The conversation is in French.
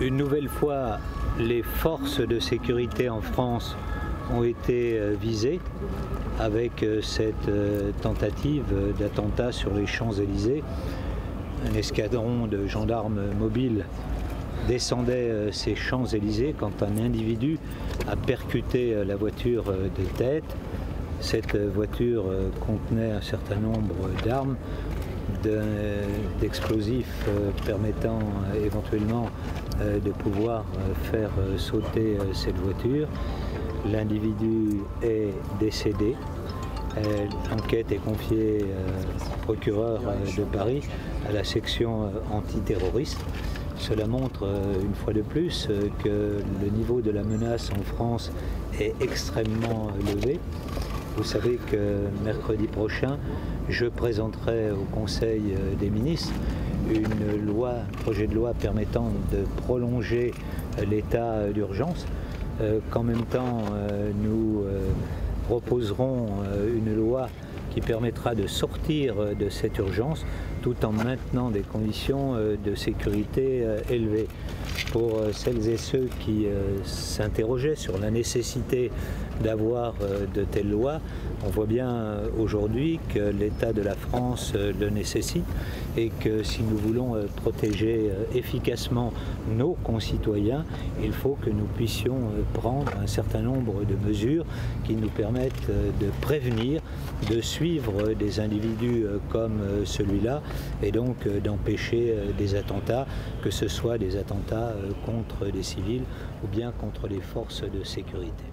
Une nouvelle fois, les forces de sécurité en France ont été visées avec cette tentative d'attentat sur les Champs-Élysées. Un escadron de gendarmes mobiles descendait ces Champs-Élysées quand un individu a percuté la voiture de tête. Cette voiture contenait un certain nombre d'armes, d'explosifs permettant éventuellement de pouvoir faire sauter cette voiture. L'individu est décédé. L'enquête est confiée au procureur de Paris, à la section antiterroriste. Cela montre une fois de plus que le niveau de la menace en France est extrêmement élevé. Vous savez que mercredi prochain, je présenterai au Conseil des ministres un projet de loi permettant de prolonger l'état d'urgence, qu'en même temps nous proposerons une loi qui permettra de sortir de cette urgence tout en maintenant des conditions de sécurité élevées. Pour celles et ceux qui s'interrogeaient sur la nécessité d'avoir de telles lois, on voit bien aujourd'hui que l'état de la France le nécessite et que si nous voulons protéger efficacement nos concitoyens, il faut que nous puissions prendre un certain nombre de mesures qui nous permettent de prévenir, de suivre des individus comme celui-là et donc d'empêcher des attentats, que ce soit des attentats contre des civils ou bien contre les forces de sécurité.